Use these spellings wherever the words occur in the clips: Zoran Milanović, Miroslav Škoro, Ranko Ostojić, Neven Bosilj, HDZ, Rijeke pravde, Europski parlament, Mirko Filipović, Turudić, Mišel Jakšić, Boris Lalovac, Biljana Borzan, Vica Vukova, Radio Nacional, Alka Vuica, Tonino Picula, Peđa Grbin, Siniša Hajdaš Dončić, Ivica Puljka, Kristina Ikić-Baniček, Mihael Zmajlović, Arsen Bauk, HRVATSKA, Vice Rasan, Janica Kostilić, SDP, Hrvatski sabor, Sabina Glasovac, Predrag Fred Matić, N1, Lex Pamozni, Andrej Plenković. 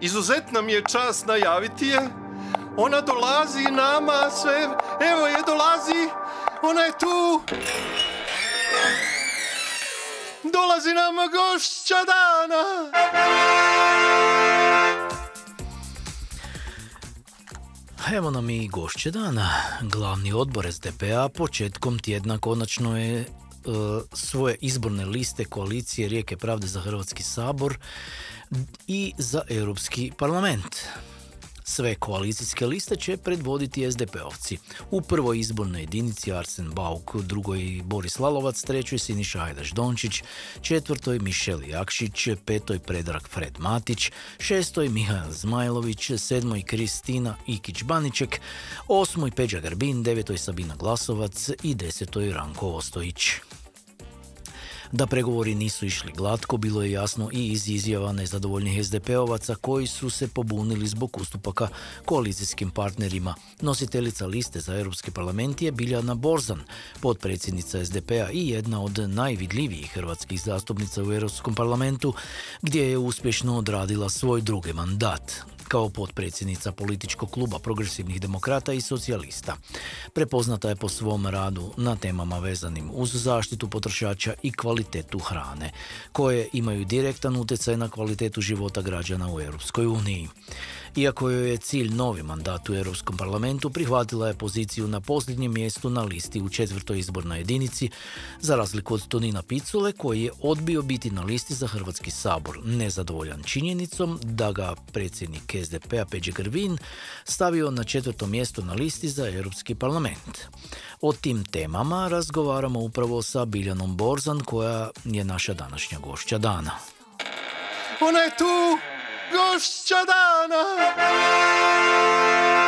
Izuzetna mi je čast najaviti je. Ona dolazi nama sve. Evo je, dolazi. Ona je tu. Dolazi nama gošća dana. Evo nam i gošće dana. Glavni odbor SDP-a početkom tjedna konačno je svoje izborne liste koalicije Rijeke pravde za Hrvatski sabor i za Europski parlament. Sve koalicijske liste će predvoditi SDP-ovci. U prvoj izbornoj jedinici Arsen Bauk, u drugoj Boris Lalovac, trećoj Siniša Hajdaš Dončić, četvrtoj Mišel Jakšić, petoj Predrag Fred Matić, šestoj Mihael Zmajlović, sedmoj Kristina Ikić-Baniček, osmoj Peđa Grbin, devetoj Sabina Glasovac i desetoj Ranko Ostojić. Da pregovori nisu išli glatko, bilo je jasno i iz izjava nezadovoljnih SDP-ovaca koji su se pobunili zbog ustupaka koalicijskim partnerima. Nositeljica liste za Europski parlament je Biljana Borzan, potpredsjednica SDP-a i jedna od najvidljivijih hrvatskih zastupnica u Europskom parlamentu, gdje je uspješno odradila svoj drugi mandat kao potpredsjednica političkog kluba progresivnih demokrata i socijalista. Prepoznata je po svom radu na temama vezanim uz zaštitu potrošača i kvalitetu hrane, koje imaju direktan utjecaj na kvalitetu života građana u Europskoj uniji. Iako joj je cilj novi mandat u Europskom parlamentu, prihvatila je poziciju na posljednjem mjestu na listi u četvrtoj izbornoj jedinici, za razliku od Tonina Picule, koji je odbio biti na listi za Hrvatski sabor, nezadovoljan činjenicom da ga predsjednik SDP-a Peđa Grbin stavio na četvrto mjesto na listi za Europski parlament. O tim temama razgovaramo upravo sa Biljanom Borzan, koja je naša današnja gošća dana. Ona je tu! Gošća dana!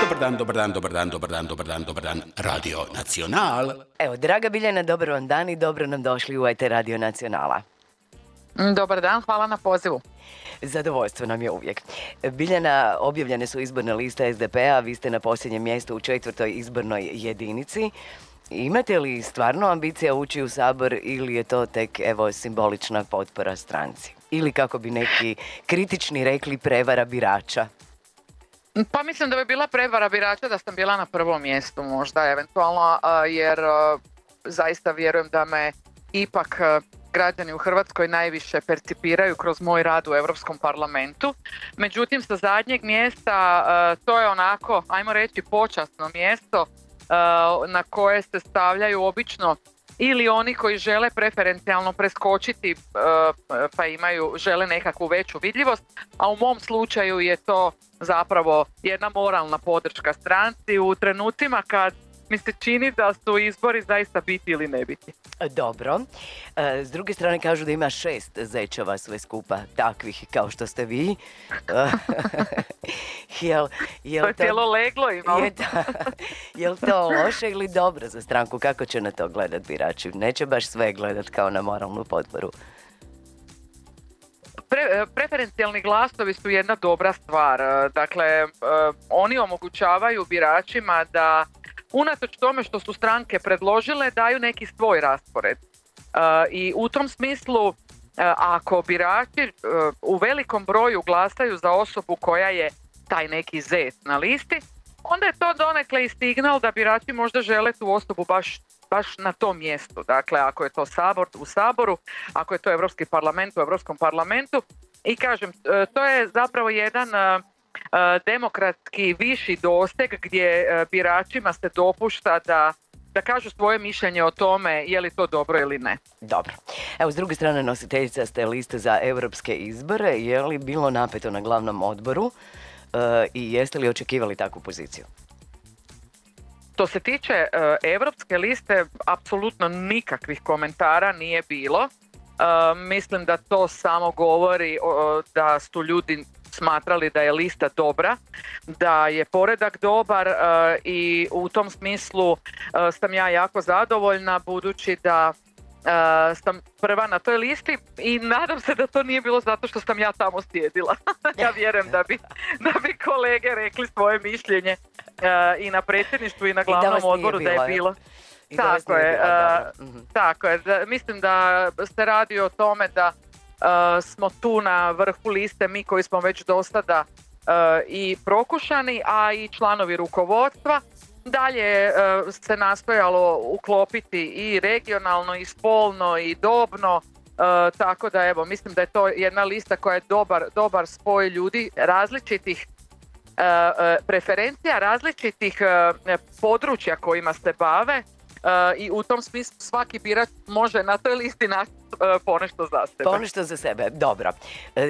Dobar dan, dobar dan, dobar dan, dobar dan, dobar dan, dobar dan, Radio Nacional. Evo, draga Biljana, dobar vam dan i dobro nam došli u ajte Radio Nacionala. Dobar dan, hvala na pozivu. Zadovoljstvo nam je uvijek. Biljana, objavljene su izborne liste SDP-a, vi ste na posljednjem mjestu u četvrtoj izbornoj jedinici. Imate li stvarno ambicija ući u Sabor ili je to tek, evo, simbolična potpora stranci? Ili, kako bi neki kritični rekli, prevara birača? Pa mislim da bi bila prevara birača da sam bila na prvom mjestu možda, eventualno, jer zaista vjerujem da me ipak građani u Hrvatskoj najviše percipiraju kroz moj rad u Europskom parlamentu. Međutim, sa zadnjeg mjesta, to je onako, ajmo reći, počasno mjesto na koje se stavljaju obično ili oni koji žele preferencijalno preskočiti pa žele nekakvu veću vidljivost, a u mom slučaju je to zapravo jedna moralna podrška stranci u trenucima kad mi se čini da su izbori zaista biti ili ne biti. Dobro. S druge strane kažu da ima 6 zečeva sve skupa, takvih kao što ste vi. To je cijelo leglo imao. Je li to loše ili dobro za stranku? Kako će na to gledat birači? Neće baš sve gledat kao na moralnu potporu. Preferencijalni glasovi su jedna dobra stvar. Dakle, oni omogućavaju biračima da unatoč tome što su stranke predložile, daju neki svoj raspored. I u tom smislu, ako birači u velikom broju glasaju za osobu koja je taj neki zec na listi, onda je to donekle i signal da birači možda žele tu osobu baš na tom mjestu. Dakle, ako je to Sabor u Saboru, ako je to Europski parlament u Europskom parlamentu. I kažem, to je zapravo jedan demokratski viši doseg gdje biračima se dopušta da kažu svoje mišljenje o tome je li to dobro ili ne. Dobro. Evo, s druge strane, nositeljica ste liste za europske izbore. Je li bilo napeto na glavnom odboru i jeste li očekivali takvu poziciju? Što se tiče europske liste, apsolutno nikakvih komentara nije bilo. Mislim da to samo govori da su ljudi smatrali da je lista dobra, da je poredak dobar i u tom smislu sam ja jako zadovoljna budući da sam prva na toj listi i nadam se da to nije bilo zato što sam ja tamo sjedila. Ja vjerujem da bi kolege rekli svoje mišljenje i na predsjedništvu i na glavnom odboru da je bilo. Tako je. Mislim da se radi o tome da smo tu na vrhu liste, mi koji smo već do sada i prokušani, a i članovi rukovodstva. Dalje se nastojalo uklopiti i regionalno, i spolno, i dobno, tako da evo, mislim da je to jedna lista koja je dobar spoj ljudi različitih preferencija, različitih područja kojima se bave, i u tom smislu svaki birač može na toj listi naći ponešto za sebe. Ponešto za sebe, dobro.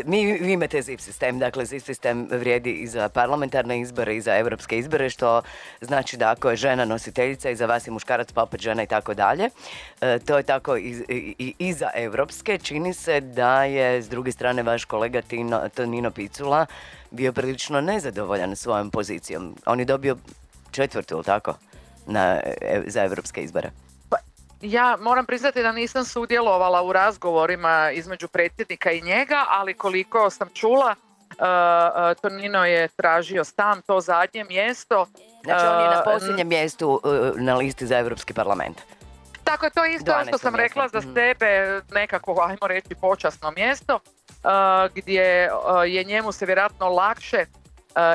Vi imate ZIP sistem, dakle ZIP sistem vrijedi i za parlamentarne izbore i za evropske izbore, što znači da ako je žena nositeljica, i za vas je muškarac pa opet žena i tako dalje. To je tako i za evropske. Čini se da je s druge strane vaš kolega Tonino Picula bio prilično nezadovoljan svojom pozicijom. On je dobio 4., ili tako? Za evropske izbore. Ja moram priznati da nisam sudjelovala u razgovorima između predsjednika i njega, ali koliko sam čula, Tonino je tražio sam to zadnje mjesto. Znači on je na posljednjem mjestu na listi za Europski parlament. Tako je, to je isto što sam rekla za sebe, nekako, ajmo reći, počasno mjesto, gdje je njemu se vjerojatno lakše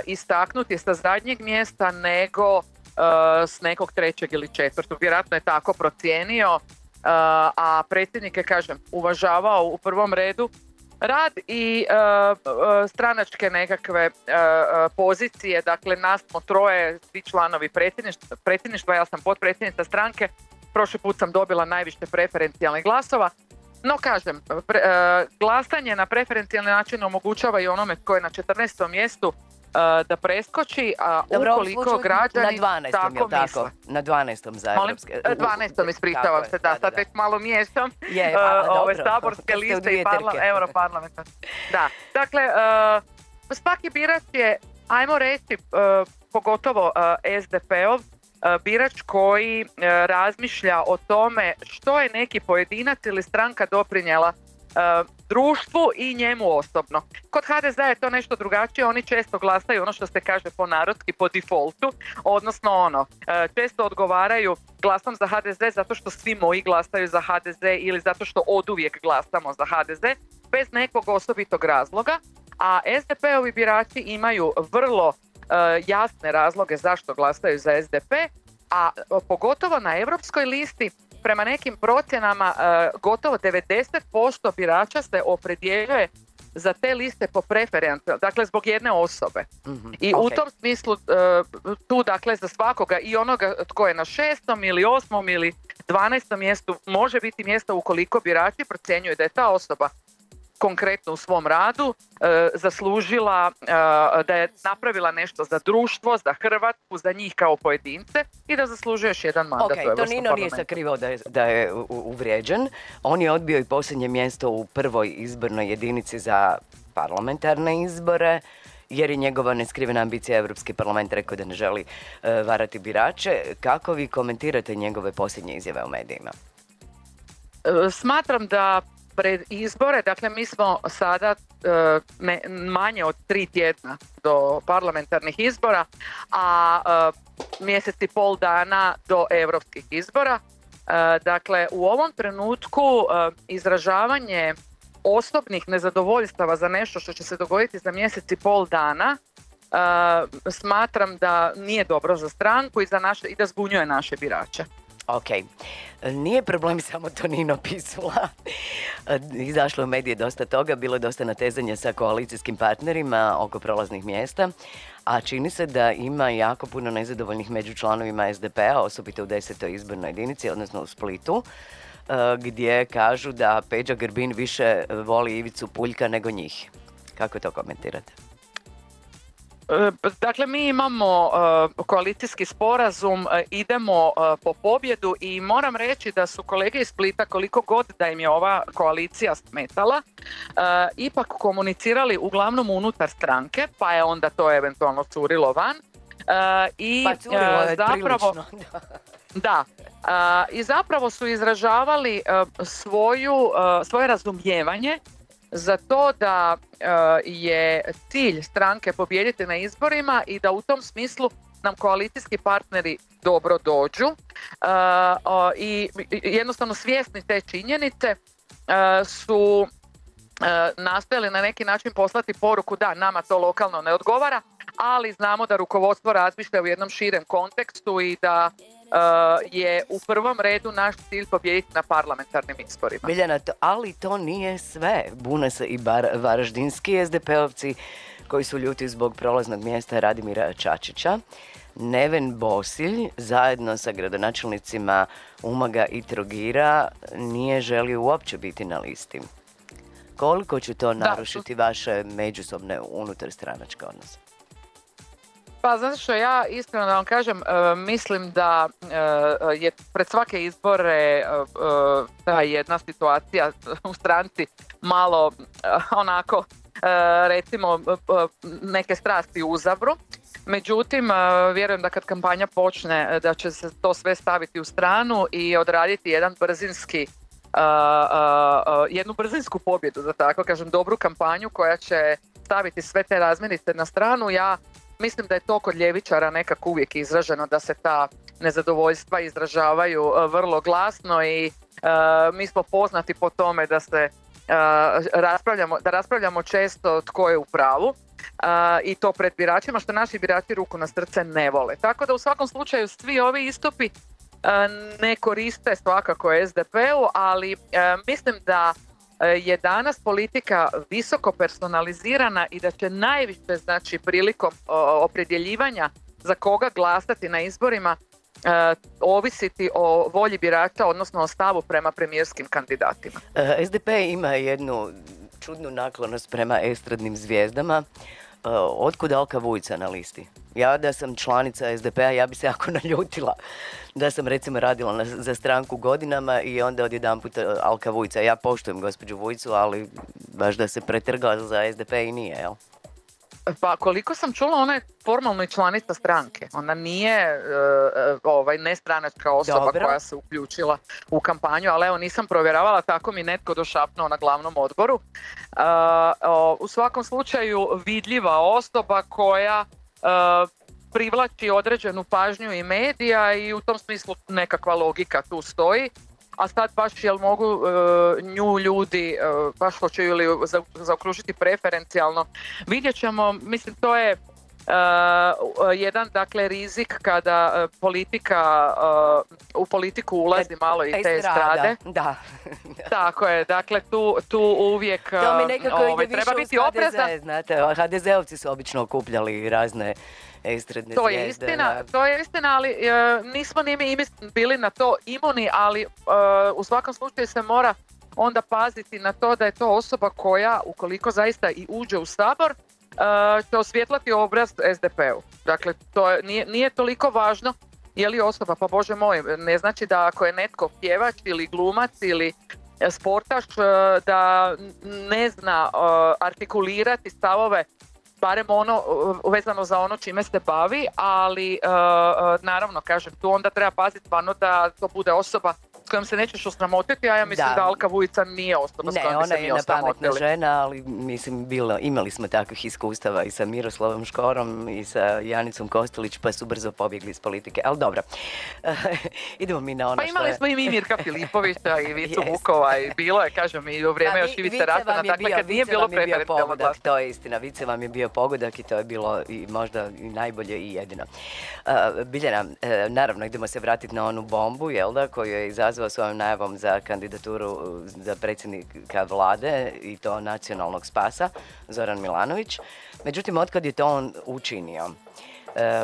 istaknuti sa zadnjeg mjesta nego s nekog 3. ili 4. Vjerojatno je tako procijenio, a predsjednik je, kažem, uvažavao u prvom redu rad i stranačke nekakve pozicije. Dakle, nas smo troje, svi članovi predsjedništva, ja sam potpredsjednica stranke, prošli put sam dobila najviše preferencijalnih glasova. No, kažem, glasanje na preferencijalni način omogućava i onome tko je na 14. mjestu da preskoči, a ukoliko građani tako misle. Na 12. za evropske. 12. ispričavam se, da, sad već malo miješam ove saborske liste i europarlamentarne. Dakle, svaki birač je, ajmo reći, pogotovo SDP-ov, birač koji razmišlja o tome što je neki pojedinac ili stranka doprinjela društvu i njemu osobno. Kod HDZ-a je to nešto drugačije, oni često glasaju ono što se kaže po narodski, po defaultu, odnosno ono, često odgovaraju glasam za HDZ zato što svi moji glasaju za HDZ ili zato što oduvijek glasamo za HDZ, bez nekog osobitog razloga, a SDP-ovi birači imaju vrlo jasne razloge zašto glasaju za SDP, a pogotovo na evropskoj listi. Prema nekim procjenama gotovo 90% birača se opredjeljuje za te liste po preferenciju, dakle zbog jedne osobe. I u tom smislu tu, dakle, za svakoga i onoga tko je na 6. ili 8. ili 12. mjestu može biti mjesto ukoliko birači procjenjuju da je ta osoba konkretno u svom radu zaslužila, da je napravila nešto za društvo, za Hrvatsku, za njih kao pojedince i da zaslužuje još jedan mandat u Europskom parlamentu. Tonino nije sakrivao da je uvrijeđen. On je odbio i posljednje mjesto u 1. izbornoj jedinici za parlamentarne izbore, jer je njegova neskrivena ambicija Europski parlament, rekao da ne želi varati birače. Kako vi komentirate njegove posljednje izjave u medijima? Smatram da pred izbore, dakle mi smo sada manje od 3 tjedna do parlamentarnih izbora, a mjesec i pol dana do europskih izbora. Dakle, u ovom trenutku izražavanje osobnih nezadovoljstava za nešto što će se dogoditi za mjesec i pol dana smatram da nije dobro za stranku i da zbunjuje naše birače. Ok, nije problem samo Tonino Picula, izašlo u medije dosta toga, bilo je dosta natezanja sa koalicijskim partnerima oko prolaznih mjesta, a čini se da ima jako puno nezadovoljnih među članovima SDP-a, osobito u 10. izbornoj jedinici, odnosno u Splitu, gdje kažu da Peđa Grbin više voli Ivicu Puljka nego njih. Kako to komentirate? Dakle, mi imamo koalicijski sporazum, idemo po pobjedu i moram reći da su kolege iz Splita, koliko god da im je ova koalicija smetala, ipak komunicirali uglavnom unutar stranke, pa je onda to eventualno curilo van. Pa curilo je prilično. Da, i zapravo su izražavali svoje razumijevanje za to da je cilj stranke pobijediti na izborima i da u tom smislu nam koalicijski partneri dobro dođu. I jednostavno svjesni te činjenice su nastojali na neki način poslati poruku da nama to lokalno ne odgovara, ali znamo da rukovodstvo razmišlja u jednom širem kontekstu i da je u prvom redu naš cilj pobijediti na parlamentarnim izborima. Biljana, ali to nije sve. Bune se i varaždinski SDP-ovci koji su ljuti zbog prolaznog mjesta Radimira Čačića. Neven Bosilj zajedno sa gradonačelnicima Umaga i Trogira nije želio uopće biti na listi. Koliko će to narušiti vaše međusobne unutarstranačke odnose? Pa zato što ja iskreno da vam kažem, mislim da je pred svake izbore ta jedna situacija u stranci malo onako, recimo, neke strasti uzabru. Međutim, vjerujem da kad kampanja počne da će se to sve staviti u stranu i odraditi jedan brzinski jednu brzinsku pobjedu, da tako kažem, dobru kampanju koja će staviti sve te razmirice na stranu. Ja mislim da je to kod ljevičara nekako uvijek izraženo, da se ta nezadovoljstva izražavaju vrlo glasno i mi smo poznati po tome da se raspravljamo često tko je u pravu i to pred biračima, što naši birači ruku na srce ne vole. Tako da u svakom slučaju svi ovi istupi ne koriste svakako SDP-u, ali mislim da je danas politika visoko personalizirana i da će najviše, znači, prilikom opredjeljivanja za koga glasati na izborima ovisiti o volji birača, odnosno o stavu prema premijerskim kandidatima. SDP ima jednu čudnu naklonost prema estradnim zvijezdama. Otkud Alka Vuica na listi? Ja da sam članica SDP-a, ja bi se jako naljutila da sam recimo radila za stranku godinama i onda odjedanput Alka Vuica. Ja poštujem gospođu Vuicu, ali baš da se pretrgla za SDP i nije, jel? Pa koliko sam čula, ona je formalno i članica stranke. Ona nije nestranačka osoba koja se uključila u kampanju, ali evo nisam provjeravala, tako mi netko došapnuo na glavnom odboru. U svakom slučaju vidljiva osoba koja privlači određenu pažnju i medija i u tom smislu nekakva logika tu stoji. A sad baš jel mogu nju ljudi baš hoće ili zaokružiti preferencijalno. Vidjet ćemo, mislim to je jedan dakle rizik kada politika, u politiku ulazi malo i te strade. Da. Tako je, dakle tu uvijek treba biti oprezan. HDZ-ovci su obično okupljali razne estradne zvijezde. To je istina, ali nismo ni mi bili na to imuni, ali u svakom slučaju se mora onda paziti na to da je to osoba koja, ukoliko zaista i uđe u sabor, će osvjetlati obraz SDP-u. Dakle, to nije toliko važno je li osoba, pa bože moj, ne znači da ako je netko pjevač ili glumac ili sportaš da ne zna artikulirati stavove, barem ono vezano za ono čime se bavi, ali naravno, kažem, tu onda treba paziti stvarno da to bude osoba s kojom se nećeš osramotiti, a ja mislim da Alka Vuica nije osoba s kojom bi se mi osramotili. Ne, ona je jedna pametna žena, ali mislim, imali smo takvih iskustava i sa Miroslavom Škorom i sa Janicom Kostilić, pa su brzo pobjegli iz politike, ali dobro. Idemo mi na ono što je... Pa imali smo i mi Mirka Filipovića i Vicu Vukova i bilo je, kažem, i u vrijeme još i Vice Rasana, dakle kad nije bilo preferencijalno glasno. To je istina, Vice vam je bio pogodak i to je bilo možda i najbolje i jedino. Biljana, naravno, idemo se vratiti na onu bombu, jel da, koju je izazvao svojom najavom za kandidaturu za predsjednika vlade i to nacionalnog spasa, Zoran Milanović. Međutim, otkad je to on učinio?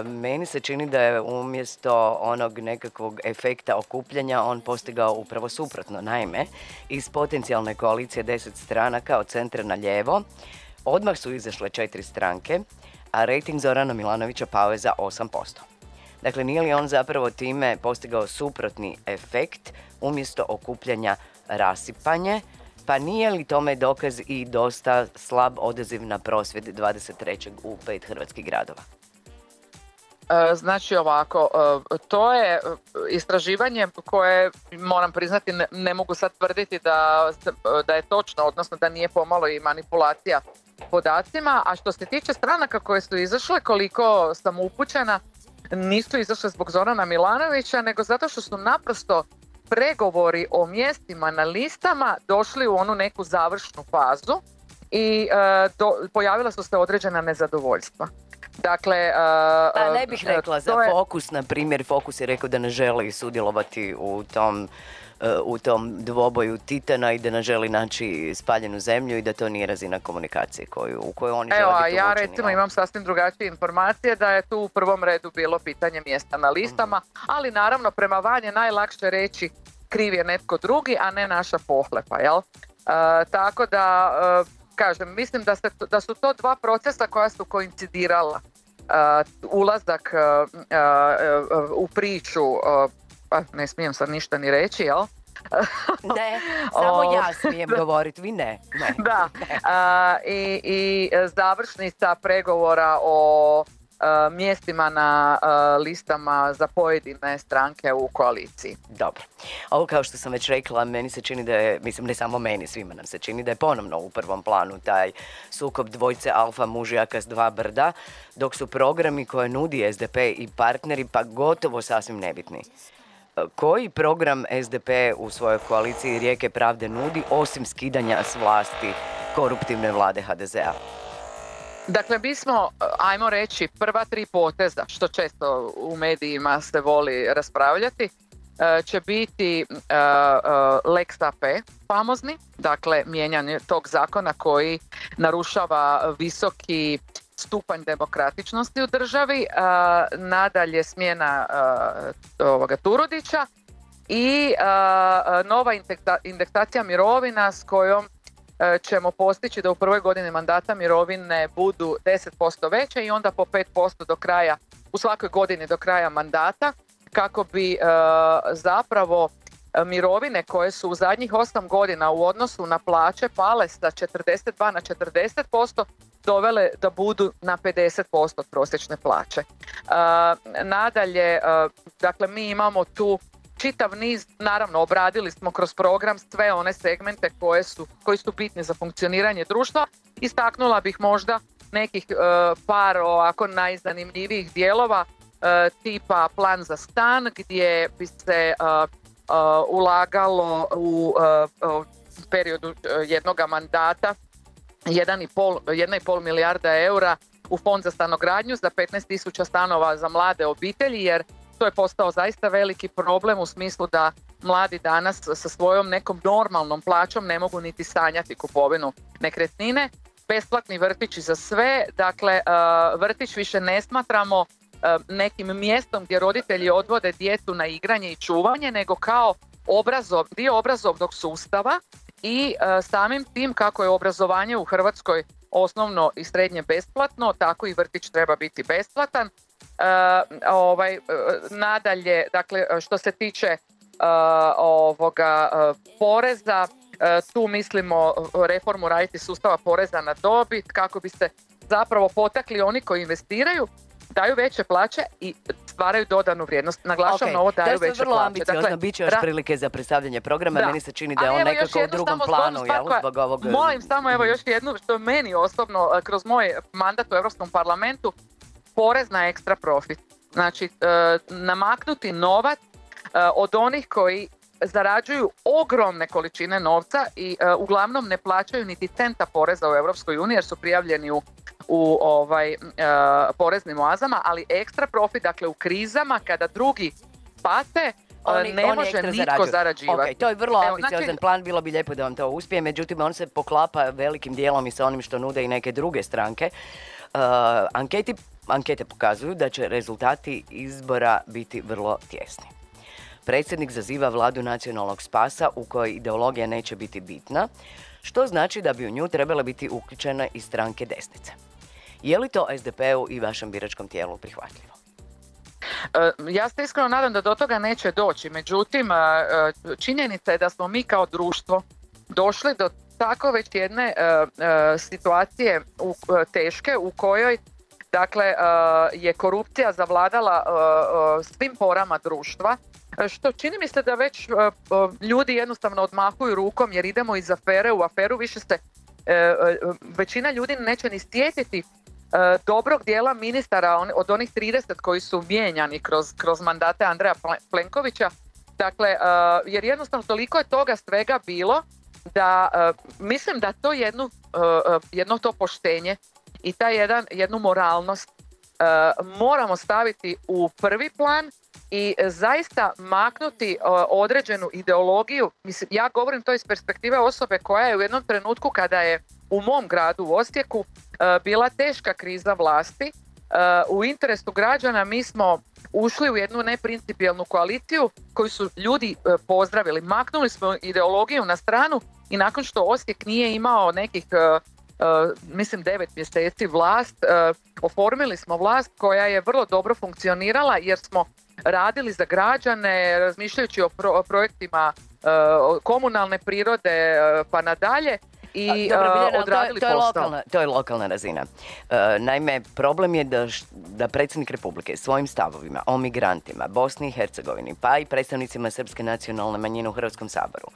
Meni se čini da je umjesto onog nekakvog efekta okupljanja on postigao upravo suprotno. Naime, iz potencijalne koalicije 10 stranaka od centra na lijevo odmah su izašle 4 stranke, a rejting Zorana Milanovića pao je za 8%. Dakle, nije li on zapravo time postigao suprotni efekt umjesto okupljanja rasipanje? Pa nije li tome dokaz i dosta slab odaziv na prosvjed 23. u 5 hrvatskih gradova? Znači ovako, to je istraživanje koje, moram priznati, ne mogu sad tvrditi da je točno, odnosno da nije pomalo i manipulacija podacima. A što se tiče stranaka koje su izašle, koliko sam upućena, nisu izašle zbog Zorana Milanovića, nego zato što su naprosto pregovori o mjestima na listama došli u onu neku završnu fazu i pojavila su se određena nezadovoljstva. Dakle, pa ne bih rekla za Fokus, na primjer, Fokus je rekao da ne želi sudjelovati u tom dvoboju titana i da ne želi naći spaljenu zemlju i da to nije razina komunikacije u kojoj oni žele biti uvučeni. Ja recimo imam sasvim drugačije informacije da je tu u prvom redu bilo pitanje mjesta na listama, ali naravno prema van je najlakše reći kriv je netko drugi, a ne naša pohlepa, jel? Tako da, kažem, mislim da su to dva procesa koja su koincidirala. Ulazak u priču, pa ne smijem sad ništa ni reći, jel? Ne, samo ja smijem govoriti, vi ne. Da, i završnica pregovora o mjestima na listama za pojedine stranke u koaliciji. Dobro. Ovo kao što sam već rekla, meni se čini da je, mislim ne samo meni, svima nam se čini da je ponovno u prvom planu taj sukob dvojce alfa mužjaka s dva brda, dok su programi koje nudi SDP i partneri pa gotovo sasvim nebitni. Koji program SDP u svojoj koaliciji Rijeke pravde nudi osim skidanja s vlasti koruptivne vlade HDZ-a? Dakle, mi smo, ajmo reći, prva tri poteza, što često u medijima se voli raspravljati, će biti Lex Pamozni, dakle, mijenjanje tog zakona koji narušava visoki stupanj demokratičnosti u državi, nadalje smjena Turudića i nova indeksacija mirovina s kojom ćemo postići da u prvoj godini mandata mirovine budu 10% veće i onda po 5% do kraja, u svakoj godini do kraja mandata, kako bi zapravo mirovine koje su u zadnjih 8 godina u odnosu na plaće pale sa 42 na 40% dovele da budu na 50% prosječne plaće. Nadalje, dakle, mi imamo tu čitav niz, naravno, obradili smo kroz program sve one segmente koji su bitni za funkcioniranje društva. Istaknula bih možda nekih par ovako najzanimljivijih dijelova tipa plan za stan, gdje bi se ulagalo u periodu jednog mandata 1,5 milijarda eura u fond za stanogradnju za 15.000 stanova za mlade obitelji, jer to je postao zaista veliki problem u smislu da mladi danas sa svojom nekom normalnom plaćom ne mogu niti sanjati kupovinu nekretnine. Besplatni vrtići za sve, dakle vrtić više ne smatramo nekim mjestom gdje roditelji odvode djecu na igranje i čuvanje, nego kao dio obrazovnog sustava i samim tim kako je obrazovanje u Hrvatskoj osnovno i srednje besplatno, tako i vrtić treba biti besplatan. Nadalje, dakle, što se tiče ovoga poreza, tu mislimo reformu raditi sustava poreza na dobit kako bi se zapravo potakli oni koji investiraju, daju veće plaće i stvaraju dodanu vrijednost. Naglašavam ovo, daju veće plaće. To je vrlo ambiciozno, bit će još prilike za predstavljanje programa, meni se čini da je on nekako u drugom planu. Molim samo evo još jednu, što meni osobno kroz moj mandat u Europskom parlamentu, porez na ekstra profit. Znači, namaknuti novac od onih koji zarađuju ogromne količine novca i uglavnom ne plaćaju niti centa poreza u EU jer su prijavljeni u poreznim oazama, ali ekstra profit, dakle u krizama kada drugi pate, ne može nitko zarađivati. To je vrlo ambiciozan plan, bilo bi lijepo da vam to uspije, međutim on se poklapa velikim dijelom i sa onim što nude i neke druge stranke. Ankete pokazuju da će rezultati izbora biti vrlo tjesni. Predsjednik zaziva vladu nacionalnog spasa u kojoj ideologija neće biti bitna, što znači da bi u nju trebala biti uključena i stranke desnice. Je li to SDP-u i vašem biračkom tijelu prihvatljivo? Ja se iskreno nadam da do toga neće doći, međutim činjenica je da smo mi kao društvo došli do tako već jedne situacije teške u kojoj dakle, je korupcija zavladala svim porama društva, što čini mi se da već ljudi jednostavno odmahuju rukom jer idemo iz afere u aferu, više se većina ljudi neće ni sjetiti dobrog dijela ministara od onih 30 koji su mijenjani kroz mandate Andreja Plenkovića. Dakle, jer jednostavno toliko je toga svega bilo da mislim da to jedno to poštenje i ta jednu moralnost moramo staviti u prvi plan i zaista maknuti određenu ideologiju. Mislim, ja govorim to iz perspektive osobe koja je u jednom trenutku kada je u mom gradu u Osijeku bila teška kriza vlasti. U interesu građana mi smo ušli u jednu neprincipijelnu koaliciju koju su ljudi pozdravili. Maknuli smo ideologiju na stranu i nakon što Osijek nije imao nekih, mislim, 9 mjeseci vlast, oformili smo vlast koja je vrlo dobro funkcionirala jer smo radili za građane, razmišljajući o projektima komunalne prirode pa nadalje. I odradili posao. To je lokalna razina. Naime, problem je da predsjednik Republike svojim stavovima o migrantima, Bosni i Hercegovini, pa i predstavnicima srpske nacionalne manjine u Hrvatskom saboru,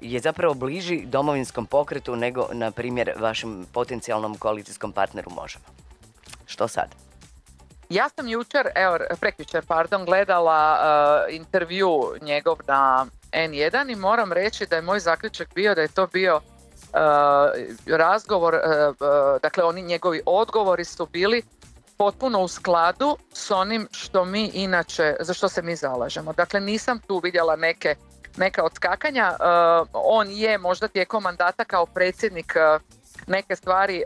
je zapravo bliži Domovinskom pokretu nego, na primjer, vašem potencijalnom koalicijskom partneru Možemo. Što sad? Ja sam prekjučer gledala intervju njegov na N1 i moram reći da je moj zaključak bio da je to bio razgovor, dakle oni njegovi odgovori su bili potpuno u skladu s onim što mi inače, za što se mi zalažemo. Dakle, nisam tu vidjela neka odskakanja. On je možda tijekom mandata kao predsjednik neke stvari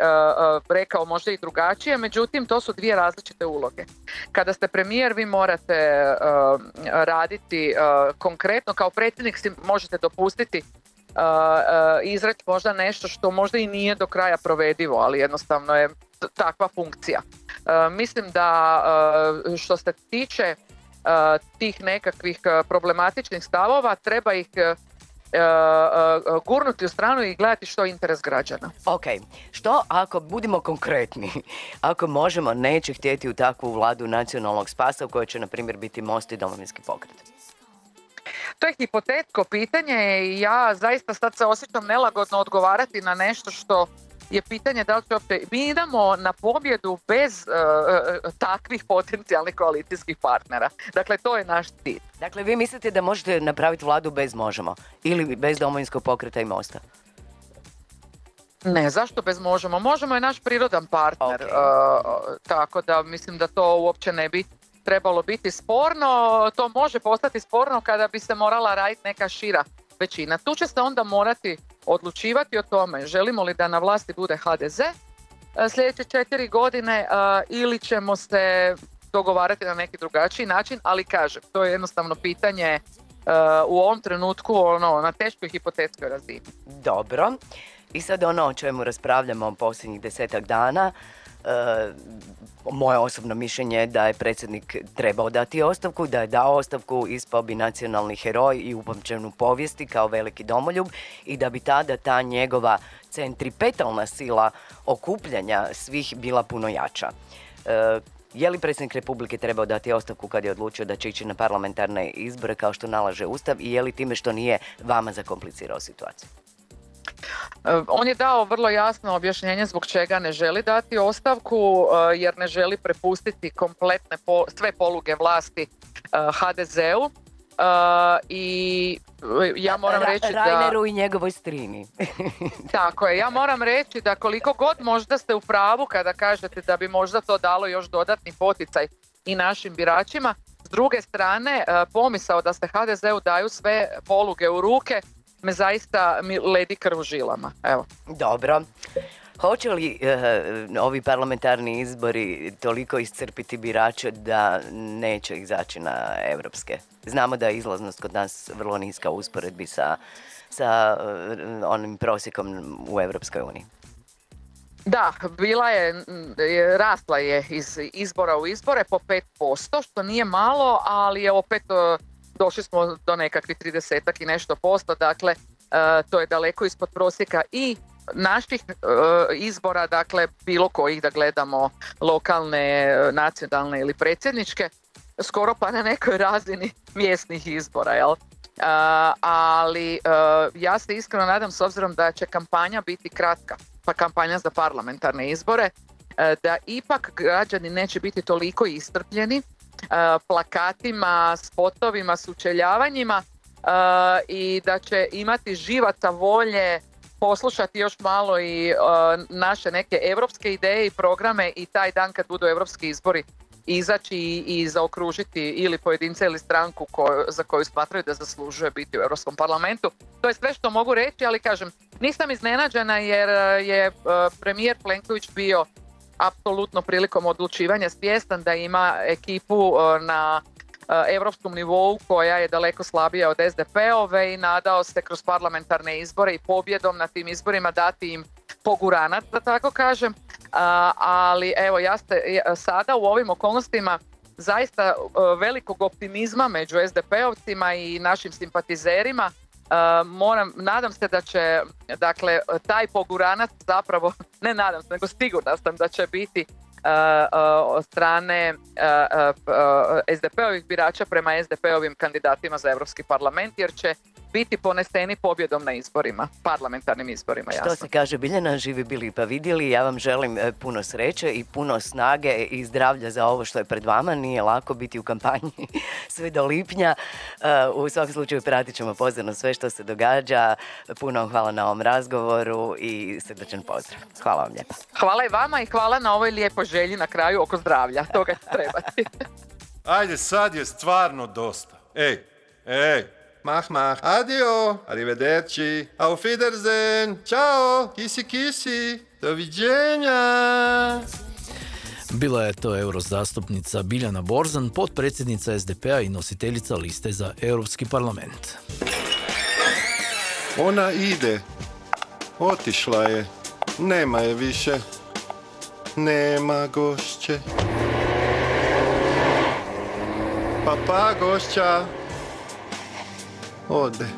rekao možda i drugačije, međutim to su dvije različite uloge. Kada ste premijer vi morate raditi konkretno, kao predsjednik si možete dopustiti izreći možda nešto što možda i nije do kraja provedivo, ali jednostavno je takva funkcija. Mislim da što se tiče tih nekakvih problematičnih stavova, treba ih gurnuti u stranu i gledati što je interes građana. Ok, što ako budemo konkretni, ako Možemo neće htjeti u takvu vladu nacionalnog spasa u kojoj će na primjer biti Most i Domovinski pokret? To je hipotetsko pitanje i ja zaista sad se osjećam nelagodno odgovarati na nešto što je pitanje da li će uopće. Mi idemo na pobjedu bez takvih potencijalnih koalicijskih partnera. Dakle, to je naš cilj. Dakle, vi mislite da možete napraviti vladu bez Možemo ili bez Domovinskog pokreta i Mosta? Ne, zašto bez Možemo? Možemo je naš prirodan partner, tako da mislim da to uopće ne bi trebalo biti sporno. To može postati sporno kada bi se morala raditi neka šira većina. Tu će se onda morati odlučivati o tome želimo li da na vlasti bude HDZ sljedeće 4 godine ili ćemo se dogovarati na neki drugačiji način, ali kažem, to je jednostavno pitanje u ovom trenutku na teškoj hipotetskoj razini. Dobro, i sad ono o čemu raspravljamo posljednjih 10-tak dana, moje osobno mišljenje je da je predsjednik trebao dati ostavku, da je dao ostavku, ispao bi nacionalni heroj i upamćen u povijesti kao veliki domoljub i da bi tada ta njegova centripetalna sila okupljanja svih bila puno jača. Je li predsjednik Republike trebao dati ostavku kad je odlučio da će ići na parlamentarne izbore kao što nalaže Ustav i je li time što nije vama zakomplicirao situaciju? On je dao vrlo jasno objašnjenje zbog čega ne želi dati ostavku, jer ne želi prepustiti kompletne sve poluge vlasti HDZ-u i ja moram reći da Raineru i njegovoj strini. Tako je, ja moram reći da koliko god možda ste u pravu kada kažete da bi možda to dalo još dodatni poticaj i našim biračima, s druge strane pomisao da se HDZ-u daju sve poluge u ruke me zaista ledi krv u žilama. Evo. Dobro. Hoće li ovi parlamentarni izbori toliko iscrpiti birače da neće izaći na evropske? Znamo da je izlaznost kod nas vrlo niska u usporedbi sa onim prosjekom u Europskoj uniji. Da, rasla je iz izbora u izbore po 5%, što nije malo, ali je opet došli smo do nekakvih 30% i nešto, dakle to je daleko ispod prosjeka i naših izbora, dakle bilo kojih da gledamo lokalne, nacionalne ili predsjedničke, skoro pa na nekoj razini mjesnih izbora. Jel? Ali ja se iskreno nadam, s obzirom da će kampanja biti kratka, pa kampanja za parlamentarne izbore, da ipak građani neće biti toliko iscrpljeni plakatima, spotovima, sučeljavanjima i da će imati živaca volje poslušati još malo i naše neke europske ideje i programe i taj dan kad budu europski izbori izaći i zaokružiti ili pojedinca ili stranku za koju smatraju da zaslužuje biti u Europskom parlamentu. To je sve što mogu reći, ali kažem, nisam iznenađena jer je premijer Plenković bio apsolutno prilikom odlučivanja svjestan da ima ekipu na europskom nivou koja je daleko slabija od SDP-ove i nadao se kroz parlamentarne izbore i pobjedom na tim izborima dati im poguranac, da tako kažem. Ali evo, ja sada u ovim okolnostima zaista velikog optimizma među SDP-ovcima i našim simpatizerima. Nadam se da će, dakle, taj poguranac zapravo, ne nadam se, nego sigurna sam da će biti od strane SDP-ovih birača prema SDP-ovim kandidatima za Europski parlament, jer će biti poneseni pobjedom na izborima, parlamentarnim izborima, jasno. Što se kaže, Biljana, živi bili pa vidjeli. Ja vam želim puno sreće i puno snage i zdravlja za ovo što je pred vama. Nije lako biti u kampanji sve do lipnja. U svakom slučaju pratit ćemo pozorno sve što se događa. Puno vam hvala na ovom razgovoru i srdačan pozdrav. Hvala vam lijepa. Hvala i vama i hvala na ovoj lijepoj želji na kraju oko zdravlja. Toga će trebati. Ajde, sad je stvarno dosta. Ej. Mach, mach. Adio. Arrivederci. Auf Wiedersehen. Ćao. Kisi, kisi. Doviđenja. Bila je to eurozastupnica Biljana Borzan, potpredsjednica SDP-a i nositeljica liste za Europski parlament. Ona ide. Otišla je. Nema je više. Nema gošće. Pa, pa, gošća. Ode.